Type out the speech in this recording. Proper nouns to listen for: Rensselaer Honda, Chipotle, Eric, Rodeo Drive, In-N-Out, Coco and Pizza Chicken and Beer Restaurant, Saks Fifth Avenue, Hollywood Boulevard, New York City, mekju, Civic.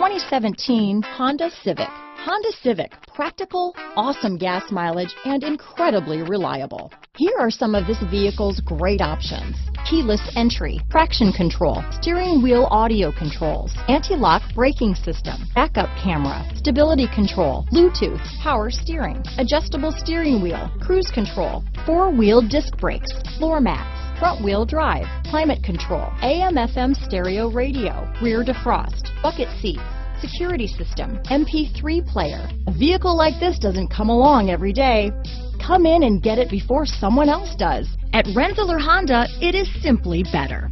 2017 Honda Civic. Honda Civic, practical, awesome gas mileage, and incredibly reliable. Here are some of this vehicle's great options: keyless entry, traction control, steering wheel audio controls, anti-lock braking system, backup camera, stability control, Bluetooth, power steering, adjustable steering wheel, cruise control, four-wheel disc brakes, floor mats, front-wheel drive, climate control, AM/FM stereo radio, rear defrost, bucket seats, security system, MP3 player. A vehicle like this doesn't come along every day. Come in and get it before someone else does. At Rensselaer Honda, it is simply better.